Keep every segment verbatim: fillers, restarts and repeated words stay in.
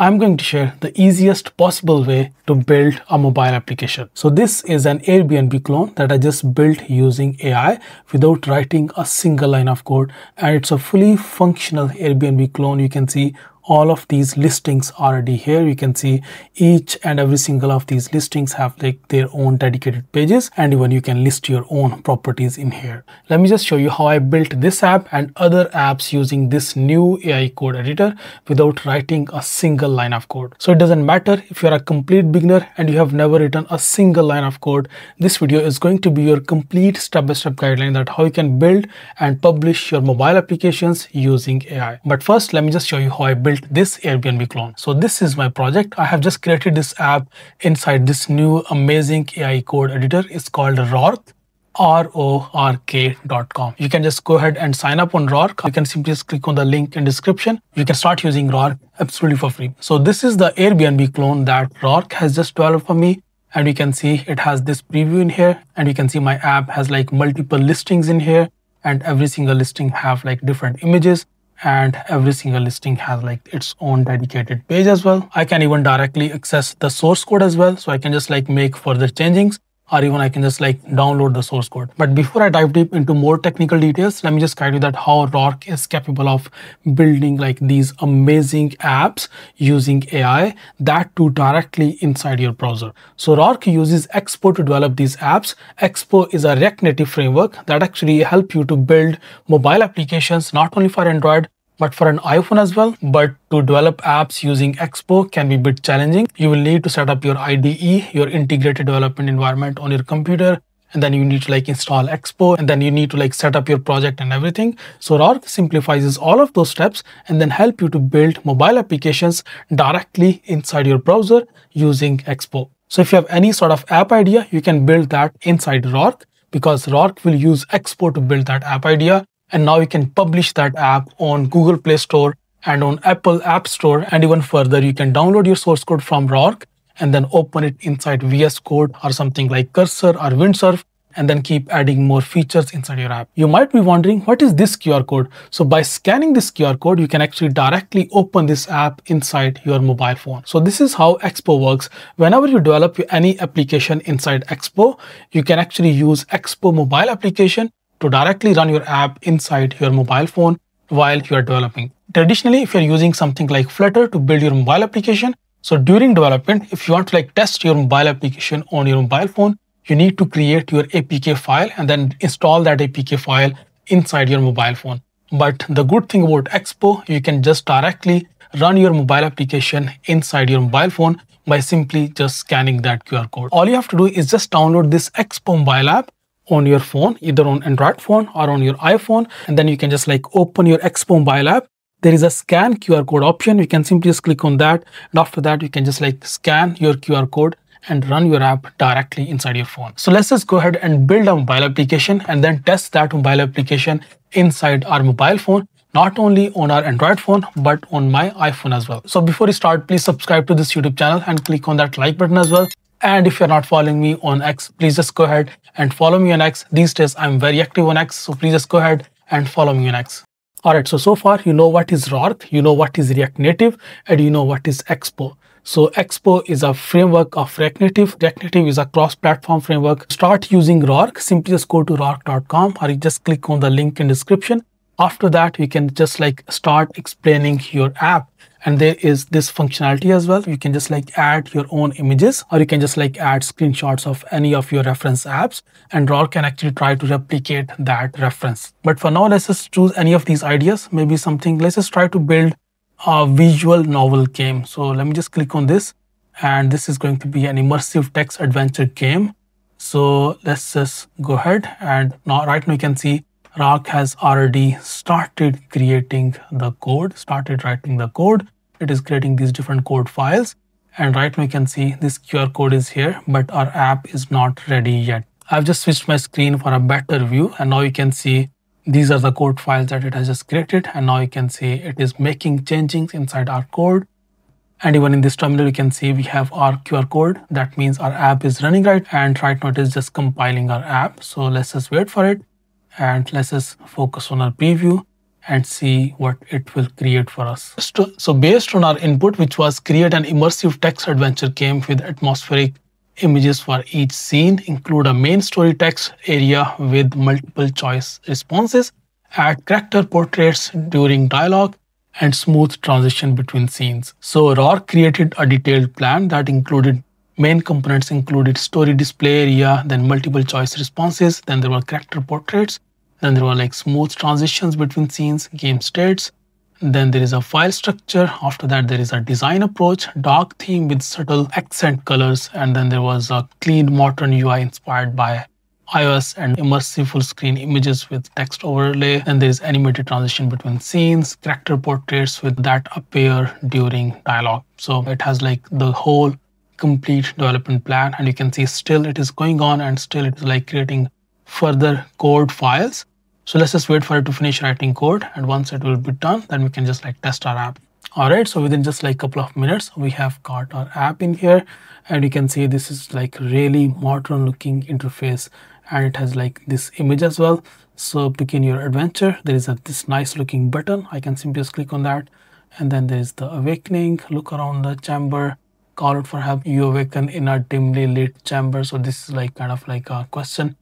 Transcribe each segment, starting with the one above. I'm going to share the easiest possible way to build a mobile application. So this is an Airbnb clone that I just built using A I without writing a single line of code, and it's a fully functional Airbnb clone. You can see all of these listings already here. You can see each and every single of these listings have like their own dedicated pages, and even you can list your own properties in here. Let me just show you how I built this app and other apps using this new A I code editor without writing a single line of code. So it doesn't matter if you're a complete beginner and you have never written a single line of code. This video is going to be your complete step-by-step guideline that how you can build and publish your mobile applications using A I. But first, let me just show you how I built this Airbnb clone. So this is my project. I have just created this app inside this new amazing A I code editor. It's called Rork. R O R K dot com. You can just go ahead and sign up on Rork. You can simply just click on the link in description. You can start using Rork absolutely for free. So this is the Airbnb clone that Rork has just developed for me. And you can see it has this preview in here. And you can see my app has like multiple listings in here. And every single listing have like different images. And every single listing has like its own dedicated page as well. I can even directly access the source code as well. So I can just like make further changings, or even I can just like download the source code. But before I dive deep into more technical details, let me just guide you that how Rork is capable of building like these amazing apps using A I, that too directly inside your browser. So Rork uses Expo to develop these apps. Expo is a React Native framework that actually helps you to build mobile applications, not only for Android, but for an iPhone as well. But to develop apps using Expo can be a bit challenging. You will need to set up your I D E, your integrated development environment on your computer, and then you need to like install Expo, and then you need to like set up your project and everything. So Rork simplifies all of those steps and then help you to build mobile applications directly inside your browser using Expo. So if you have any sort of app idea, you can build that inside Rork, because Rork will use Expo to build that app idea. And now you can publish that app on Google Play Store and on Apple App Store. And even further, you can download your source code from Rork and then open it inside V S Code or something like Cursor or Windsurf, and then keep adding more features inside your app. You might be wondering, what is this Q R code? So by scanning this Q R code, you can actually directly open this app inside your mobile phone. So this is how Expo works. Whenever you develop any application inside Expo, you can actually use Expo mobile application to directly run your app inside your mobile phone while you are developing. Traditionally, if you're using something like Flutter to build your mobile application, so during development, if you want to like test your mobile application on your mobile phone, you need to create your A P K file and then install that A P K file inside your mobile phone. But the good thing about Expo, you can just directly run your mobile application inside your mobile phone by simply just scanning that Q R code. All you have to do is just download this Expo mobile app on your phone, either on Android phone or on your iPhone, and then you can just like open your Expo mobile app. There is a scan Q R code option. You can simply just click on that, and after that you can just like scan your Q R code and run your app directly inside your phone. So let's just go ahead and build a mobile application and then test that mobile application inside our mobile phone, not only on our Android phone but on my iPhone as well. So before you start, please subscribe to this YouTube channel and click on that like button as well. And if you're not following me on X, please just go ahead and follow me on X. These days, I'm very active on X, so please just go ahead and follow me on X. All right, so, so far, you know what is Rork, you know what is React Native, and you know what is Expo. So Expo is a framework of React Native. React Native is a cross-platform framework. To start using Rork, simply just go to rork dot com or you just click on the link in description. After that, you can just like start explaining your app. And there is this functionality as well. You can just like add your own images, or you can just like add screenshots of any of your reference apps, and Rork can actually try to replicate that reference. But for now, let's just choose any of these ideas. Maybe something, let's just try to build a visual novel game. So let me just click on this, and this is going to be an immersive text adventure game. So let's just go ahead, and now right now you can see Rork has already started creating the code, started writing the code. It is creating these different code files. And right now you can see this Q R code is here, but our app is not ready yet. I've just switched my screen for a better view. And now you can see these are the code files that it has just created. And now you can see it is making changes inside our code. And even in this terminal, you can see we have our Q R code. That means our app is running right. And right now it is just compiling our app. So let's just wait for it. And let's just focus on our preview. and see what it will create for us. So based on our input, which was create an immersive text adventure game with atmospheric images for each scene, include a main story text area with multiple choice responses, add character portraits during dialogue, and smooth transition between scenes. So R O R created a detailed plan that included main components, included story display area, then multiple choice responses, then there were character portraits, then there were like smooth transitions between scenes, game states, then there is a file structure. After that, there is a design approach, dark theme with subtle accent colors, and then there was a clean modern U I inspired by iOS and immersive full screen images with text overlay. Then there is animated transition between scenes, character portraits with that appear during dialogue. So it has like the whole complete development plan, and you can see still it is going on and still it's like creating further code files. So let's just wait for it to finish writing code, and once it will be done, then we can just like test our app. All right, so within just like a couple of minutes, we have got our app in here, and you can see this is like really modern looking interface, and it has like this image as well. So begin your adventure. There is a, this nice looking button. I can simply just click on that, and then there is the awakening. Look around the chamber. Call out for help. You awaken in a dimly lit chamber. So this is like kind of like a question,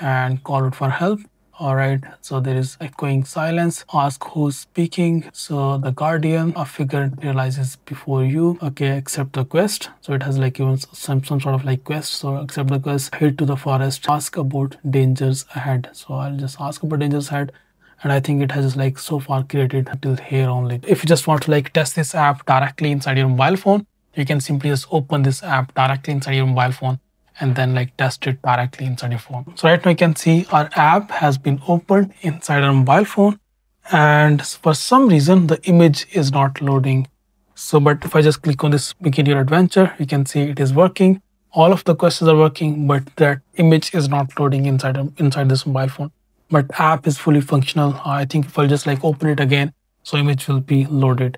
and call out for help. All right, so there is echoing silence. Ask who's speaking. So the guardian, a figure realizes before you. Okay, accept the quest. So it has like even some, some sort of like quest. So accept the quest, head to the forest, ask about dangers ahead. So I'll just ask about dangers ahead. And I think it has like so far created till here only. If you just want to like test this app directly inside your mobile phone, you can simply just open this app directly inside your mobile phone and then like test it directly inside your phone. So right now you can see our app has been opened inside our mobile phone, and for some reason the image is not loading. So but if I just click on this begin your adventure, you can see it is working. All of the questions are working, but that image is not loading inside, inside this mobile phone. But app is fully functional. I think if I'll just like open it again, so image will be loaded.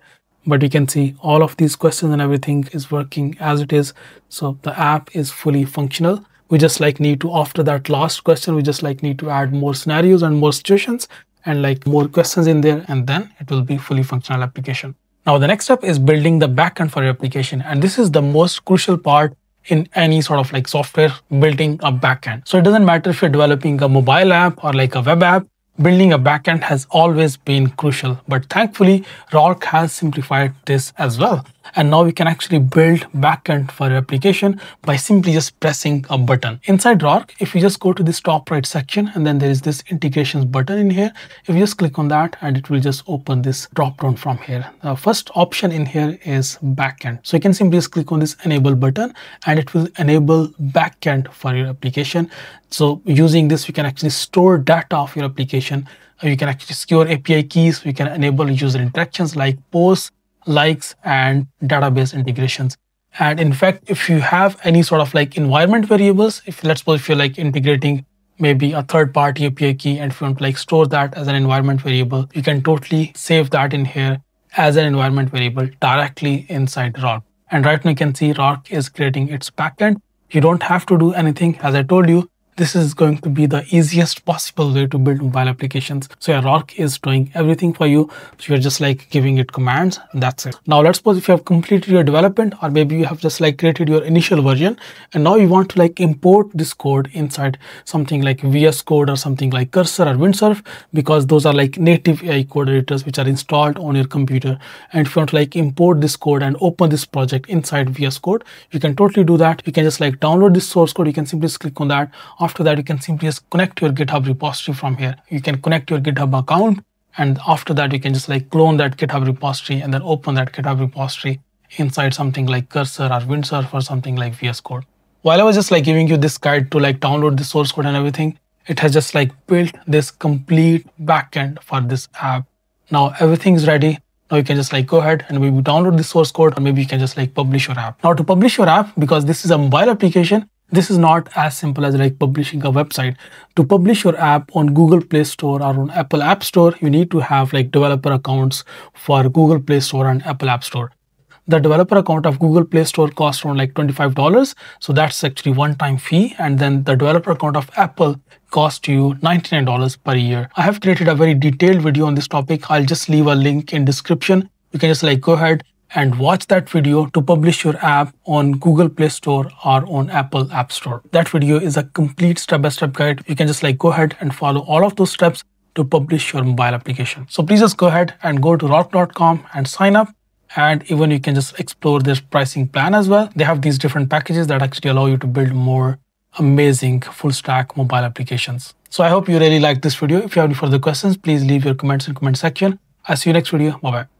But you can see all of these questions and everything is working as it is. So the app is fully functional. We just like need to, after that last question, we just like need to add more scenarios and more situations and like more questions in there, and then it will be fully functional application. Now the next step is building the backend for your application. And this is the most crucial part in any sort of like software, building a backend. So it doesn't matter if you're developing a mobile app or like a web app, building a backend has always been crucial, but thankfully R O R has simplified this as well. And now we can actually build backend for your application by simply just pressing a button. Inside R O R, if you just go to this top right section, and then there is this integrations button in here. If you just click on that, and it will just open this drop down from here. The first option in here is backend. So you can simply just click on this enable button, and it will enable backend for your application. So using this, you can actually store data of your application. You can actually secure A P I keys. We can enable user interactions like posts, likes, and database integrations. And in fact, if you have any sort of like environment variables, if let's suppose if you're like integrating maybe a third party A P I key, and if you want to like store that as an environment variable, you can totally save that in here as an environment variable directly inside R O R. And right now you can see R O R is creating its backend. You don't have to do anything. As I told you, this is going to be the easiest possible way to build mobile applications. So your R O R is doing everything for you. So you're just like giving it commands, and that's it. Now let's suppose if you have completed your development, or maybe you have just like created your initial version, and now you want to like import this code inside something like V S Code or something like Cursor or Windsurf, because those are like native A I code editors which are installed on your computer. And if you want to like import this code and open this project inside V S Code, you can totally do that. You can just like download this source code. You can simply just click on that. After that, you can simply just connect your GitHub repository from here. You can connect your GitHub account, and after that, you can just like clone that GitHub repository and then open that GitHub repository inside something like Cursor or Windsurf or something like V S Code. While I was just like giving you this guide to like download the source code and everything, it has just like built this complete backend for this app. Now everything's ready. Now you can just like go ahead and maybe download the source code, or maybe you can just like publish your app. Now to publish your app, because this is a mobile application, this is not as simple as like publishing a website. To publish your app on Google Play Store or on Apple App Store, you need to have like developer accounts for Google Play Store and Apple App Store. The developer account of Google Play Store costs around like twenty-five dollars. So that's actually one-time fee. And then the developer account of Apple costs you ninety-nine dollars per year. I have created a very detailed video on this topic. I'll just leave a link in description. You can just like go ahead and watch that video to publish your app on Google Play Store or on Apple App Store. That video is a complete step-by-step guide. You can just like go ahead and follow all of those steps to publish your mobile application. So please just go ahead and go to rock dot com and sign up. And even you can just explore their pricing plan as well. They have these different packages that actually allow you to build more amazing full stack mobile applications. So I hope you really liked this video. If you have any further questions, please leave your comments in the comment section. I'll see you next video. Bye bye.